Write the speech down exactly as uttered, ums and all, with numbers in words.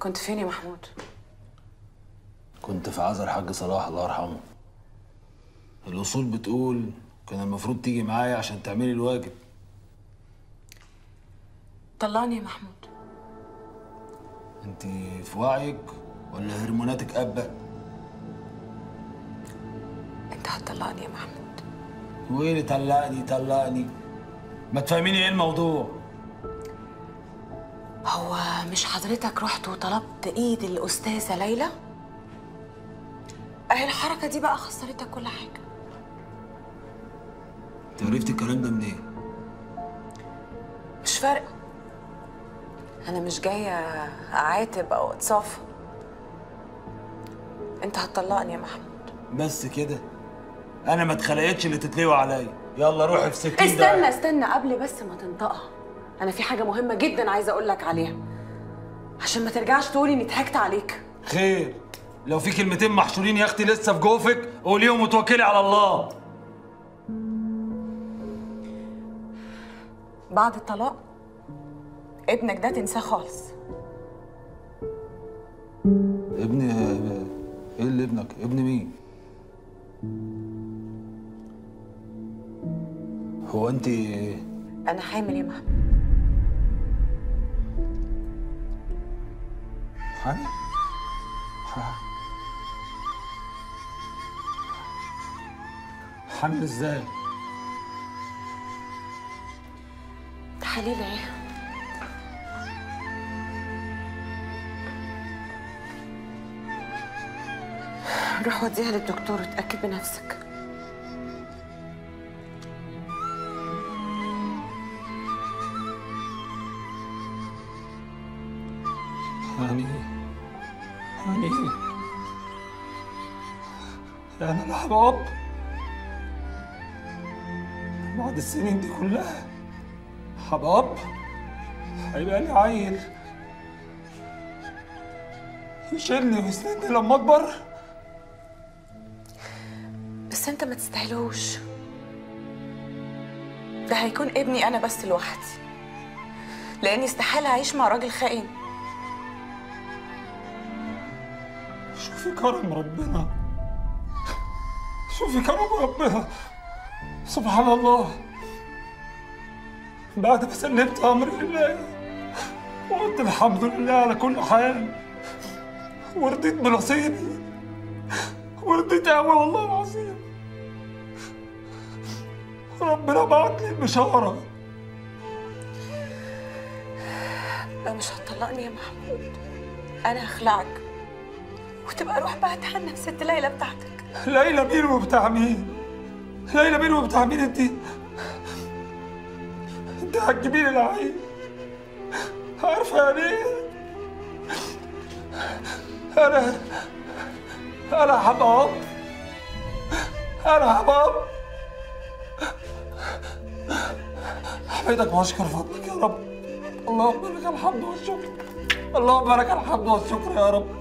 كنت فين يا محمود؟ كنت في عزا الحاج صلاح الله يرحمه. الأصول بتقول كان المفروض تيجي معايا عشان تعملي الواجب. طلعني يا محمود. انت في وعيك ولا هرموناتك قابة؟ انت هتطلعني يا محمود. وايه اللي طلقني طلقني؟ ما تفهميني ايه الموضوع؟ هو مش حضرتك رحت وطلبت ايد الاستاذه ليلى؟ اهي الحركه دي بقى خسرتك كل حاجه. انت عرفتي الكلام ده منين؟ مش فارقه. انا مش جايه اعاتب او اتصافى. انت هتطلقني يا محمود. بس كده؟ انا ما اتخلقتش اللي تتلوي عليا. يلا روحي في سكين. استنى استنى قبل بس ما تنطقها، أنا في حاجة مهمة جدا عايزة أقول لك عليها عشان ما ترجعش تقولي إني اتهكت عليك. خير، لو في كلمتين محشورين يا أختي لسه في جوفك قوليهم وتوكلي على الله. بعد الطلاق ابنك ده تنساه خالص. ابني؟ إيه اللي ابنك؟ ابن مين؟ هو أنت؟ أنا حامل يا محمد. حامل؟ حامل ازاي؟ تحاليل ايه؟ روح وديها للدكتور وتأكد بنفسك. يعني يعني ايه؟ يعني انا حرام بعد السنين دي كلها؟ حرام هيبقى لي عيل يشيلني ويسندني لما اكبر؟ بس انت ما تستاهلوش، ده هيكون ابني انا بس لوحدي، لاني استحاله اعيش مع راجل خائن. شوفي كرم ربنا، شوفي كرم ربنا، سبحان الله. بعد ما سلمت امري لله وقلت الحمد لله على كل حال ورديت بنصيبي، ورديت قوي والله العظيم. ربنا بعت لي البشاره. لا مش هتطلقني يا محمود، انا هخلعك وتبقى روح بقى تحنن ست ليلى بتاعتك. ليلى مين وبتاع مين؟ ليلى مين وبتاع مين؟ انت انت هتجيبي لي العيل؟ عارفه يعني ايه؟ انا انا هبقى اب، انا هبقى اب. حميدك واشكر فضلك يا رب. اللهم لك الحمد والشكر، اللهم لك الحمد والشكر يا رب.